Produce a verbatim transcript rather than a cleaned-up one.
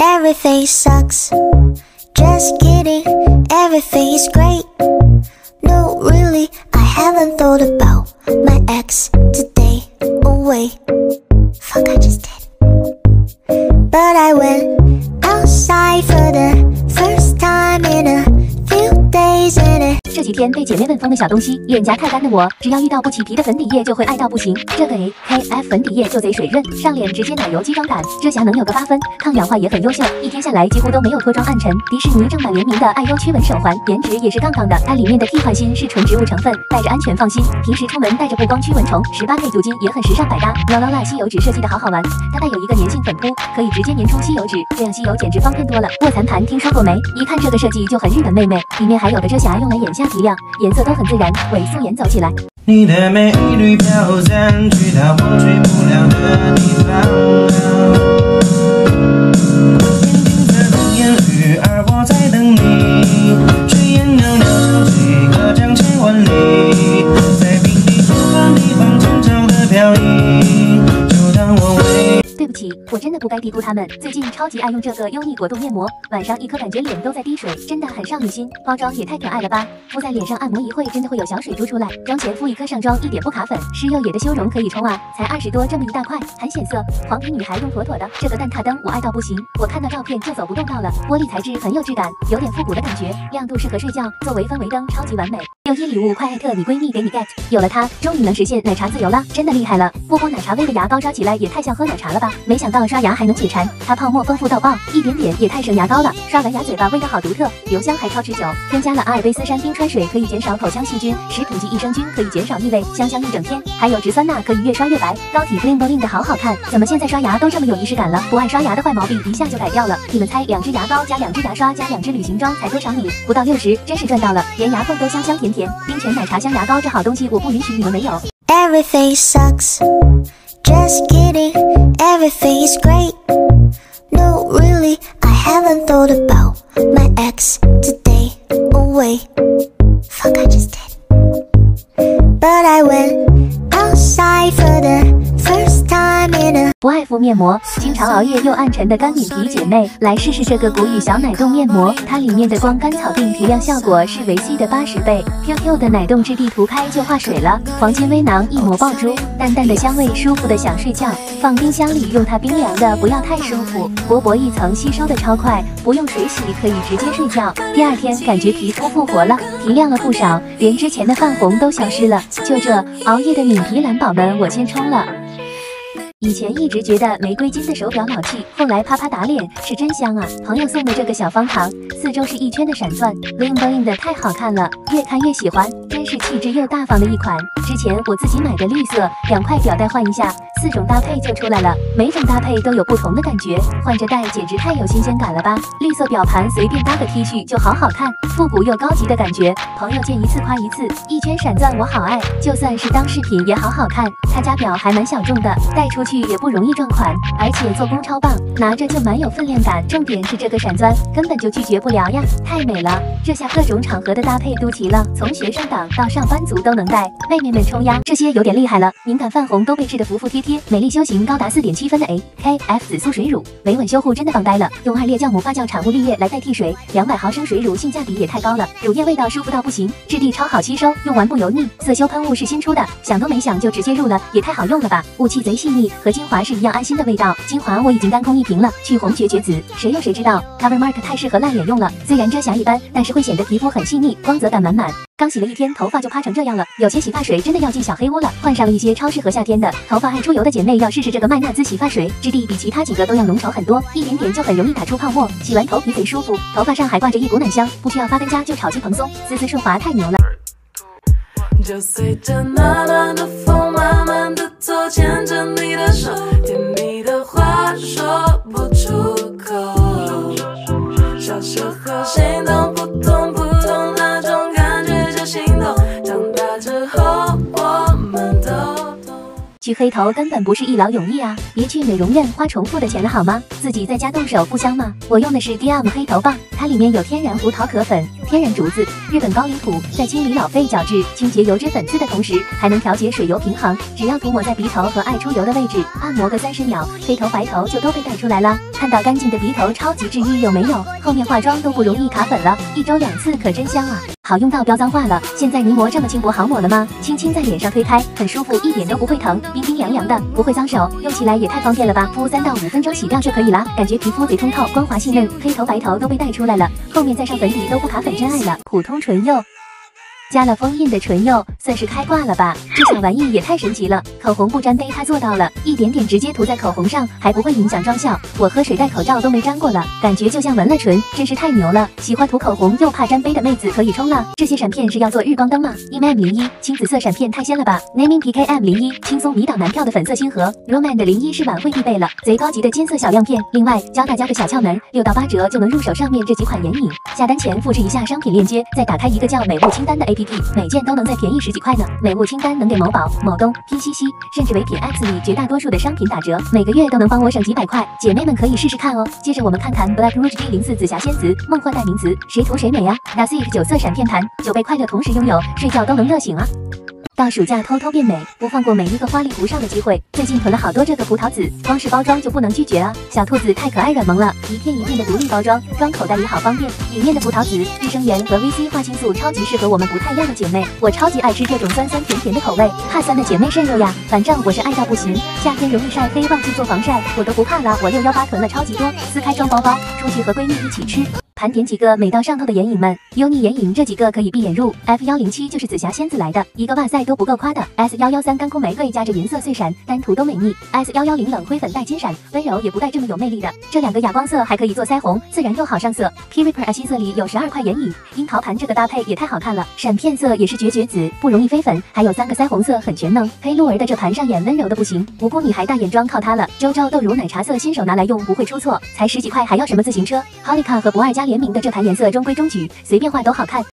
Everything sucks. Just kidding, everything is great. No, really, I haven't thought about my ex today. Oh wait, fuck, I just did. But I went outside for the first time in a few days in it. 这几天被姐妹问疯的小东西，脸颊太干的我，只要遇到不起皮的粉底液就会爱到不行。这个 A K F 粉底液就贼水润，上脸直接奶油肌妆感，这下能有个八分，抗氧化也很优秀，一天下来几乎都没有脱妆暗沉。迪士尼正版联名的爱优驱蚊手环，颜值也是杠杠的，它里面的替换锌是纯植物成分，戴着安全放心。平时出门带着不光驱蚊虫，十八倍镀金也很时尚百搭。La La La 吸油纸设计的好好玩，它带有一个粘性粉扑，可以直接粘出吸油纸，这样吸油简直方便多了。卧蚕盘听说过没？一看这个设计就很日本妹妹，里面还有个遮瑕用来眼下。 提亮，颜色都很自然，伪素颜走起来。你的美丽飘散去到我去不了的地方、啊。眼睛在等烟雨，而我在等你。炊烟袅袅升起，隔江千万里，在平地不凡地方轻巧的飘逸，就当我为。对不起，我真的不该低估他们。最近超级爱用这个优 n 果冻面膜，晚上一颗感觉脸都在滴水，真的很少女心。包装也太可爱了吧！敷在脸上按摩一会，真的会有小水珠出来。妆前敷一颗上妆，一点不卡粉。施佑野的修容可以冲啊，才二十多，这么一大块，很显色。黄皮女孩用妥妥的。这个蛋挞灯我爱到不行，我看到照片就走不动道了。玻璃材质很有质感，有点复古的感觉，亮度适合睡觉，作为氛围灯超级完美。六一礼物快艾特你闺蜜给你 get， 有了它，终于能实现奶茶自由了，真的厉害了。不光奶茶味的牙膏抓起来也太像喝奶茶了吧？ 没想到刷牙还能解馋，它泡沫丰富到爆，一点点也太省牙膏了。刷完牙嘴巴味道好独特，留香还超持久，添加了阿尔卑斯山冰川水，可以减少口腔细菌，食品级益生菌可以减少异味，香香一整天。还有植酸钠可以越刷越白，膏体 bling bling 的好好看。怎么现在刷牙都这么有仪式感了？不爱刷牙的坏毛病一下就改掉了。你们猜，两支牙膏加两支牙刷加两支旅行装才多少米？不到六十，真是赚到了，连牙缝都香香甜甜。冰泉奶茶香牙膏这好东西，我不允许你们没有。Everything sucks. Just kidding, everything is great. No, really, I haven't thought about my ex today. Oh wait, fuck, I just did. But I went outside for the first time in a 不爱敷面膜，经常熬夜又暗沉的干敏皮姐妹来试试这个古雨小奶冻面膜，它里面的光甘草定提亮效果是维 C 的八十倍 ，Q Q 的奶冻质地涂开就化水了，黄金微囊一抹爆珠，淡淡的香味舒服的想睡觉，放冰箱里用它冰凉的不要太舒服，薄薄一层吸收的超快，不用水洗可以直接睡觉，第二天感觉皮肤复活了，提亮了不少，连之前的泛红都消失了，就这熬夜的敏皮蓝宝们，我先冲了。 以前一直觉得玫瑰金的手表老气，后来啪啪打脸是真香啊！朋友送的这个小方糖，四周是一圈的闪钻 ，bling bling 的太好看了，越看越喜欢，真是气质又大方的一款。之前我自己买的绿色，两块表带换一下，四种搭配就出来了，每种搭配都有不同的感觉，换着戴简直太有新鲜感了吧！绿色表盘随便搭个 T 恤就好好看，复古又高级的感觉。朋友见一次夸一次，一圈闪钻我好爱，就算是当饰品也好好看。他家表还蛮小众的，戴出。 去也不容易撞款，而且做工超棒，拿着就蛮有分量感。重点是这个闪钻根本就拒绝不了呀，太美了！这下各种场合的搭配都齐了，从学生党到上班族都能戴，妹妹们冲呀！这些有点厉害了，敏感泛红都被治得服服帖帖。美丽修行高达 四点七 分的 A K F 紫苏水乳，维稳修护真的棒呆了，用二裂酵母发酵产物绿叶来代替水， 两百毫升水乳性价比也太高了，乳液味道舒服到不行，质地超好吸收，用完不油腻。色修喷雾是新出的，想都没想就直接入了，也太好用了吧！雾气贼细腻。 和精华是一样安心的味道，精华我已经干空一瓶了，去红绝绝子，谁用谁知道 ，Cover Mark 太适合烂脸用了，虽然遮瑕一般，但是会显得皮肤很细腻，光泽感满满。 刚洗了一天，头发就趴成这样了，有些洗发水真的要进小黑屋了。换上了一些超适合夏天的，头发爱出油的姐妹要试试这个麦纳兹洗发水，质地比其他几个都要浓稠很多，一点点就很容易打出泡沫，洗完头皮贼舒服，头发上还挂着一股暖香，不需要发根夹就炒肌蓬松，丝丝顺滑太牛了。 就随着那暖的风，慢慢的走，牵着你的手，甜蜜的话说不出口。小时候谁懂不懂不懂那种感觉就心动，长大之后我们都。举黑头根本不是一劳永逸啊！别去美容院花重复的钱了好吗？自己在家动手不香吗？我用的是 D M 黑头棒，它里面有天然胡桃壳粉、天然竹子、日本高岭土，在清理老废角质、清洁油脂粉刺的同时，还能调节水油平衡。只要涂抹在鼻头和爱出油的位置，按摩个三十秒，黑头白头就都被带出来了。看到干净的鼻头，超级治愈，有没有？后面化妆都不容易卡粉了，一周两次可真香啊！ 好用到飙脏话了！现在泥膜这么轻薄，好抹了吗？轻轻在脸上推开，很舒服，一点都不会疼，冰冰凉凉的，不会脏手，用起来也太方便了吧！敷三到五分钟，洗掉就可以了，感觉皮肤贼通透，光滑细嫩，黑头白头都被带出来了，后面再上粉底都不卡粉，真爱了！普通唇釉。 加了封印的唇釉算是开挂了吧？这小玩意也太神奇了！口红不沾杯，它做到了，一点点直接涂在口红上，还不会影响妆效。我喝水戴口罩都没沾过了，感觉就像纹了唇，真是太牛了！喜欢涂口红又怕沾杯的妹子可以冲了！这些闪片是要做日光灯吗 ？E M M 零一青紫色闪片太鲜了吧 ！Naming P K M 零一轻松迷倒男票的粉色星河 ，Roman 的零一是晚会必备了，贼高级的金色小亮片。另外教大家个小窍门，六到八折就能入手上面这几款眼影。下单前复制一下商品链接，再打开一个叫美物清单的 A P P。 每件都能再便宜十几块呢！美物清单能给某宝、某东、P C C，甚至唯品 X 里绝大多数的商品打折，每个月都能帮我省几百块，姐妹们可以试试看哦。接着我们看看 Black Rouge D 零四紫霞仙子梦幻代名词，谁涂谁美呀、啊、！Dazzik 九色闪片盘，九倍快乐同时拥有，睡觉都能热醒啊！ 到暑假偷偷变美，不放过每一个花里胡哨的机会。最近囤了好多这个葡萄籽，光是包装就不能拒绝啊！小兔子太可爱软萌了，一片一片的独立包装，装口袋里好方便。里面的葡萄籽、益生元和 V C 花青素超级适合我们不太一样的姐妹。我超级爱吃这种酸酸甜甜的口味，怕酸的姐妹慎用呀！反正我是爱到不行，夏天容易晒黑，忘记做防晒，我都不怕了。我六一八囤了超级多，撕开装包包，出去和闺蜜一起吃。 盘点几个美到上头的眼影们 ，Unie 眼影这几个可以闭眼入 ，F 一零七就是紫霞仙子来的，一个哇塞都不够夸的 ，S 一一三干枯玫瑰夹着银色碎闪，单涂都美腻 ，S 一一零冷灰粉带金闪，温柔也不带这么有魅力的，这两个哑光色还可以做腮红，自然又好上色。P-Ripper 爱心色里有十二块眼影，樱桃盘这个搭配也太好看了，闪片色也是绝绝子，不容易飞粉，还有三个腮红色很全能。黑露儿的这盘上眼温柔的不行，无辜女孩大眼妆靠它了，周周豆乳奶茶色新手拿来用不会出错，才十几块还要什么自行车 ？Holika 和不二家 联名的这盘颜色中规中矩，随便画都好看。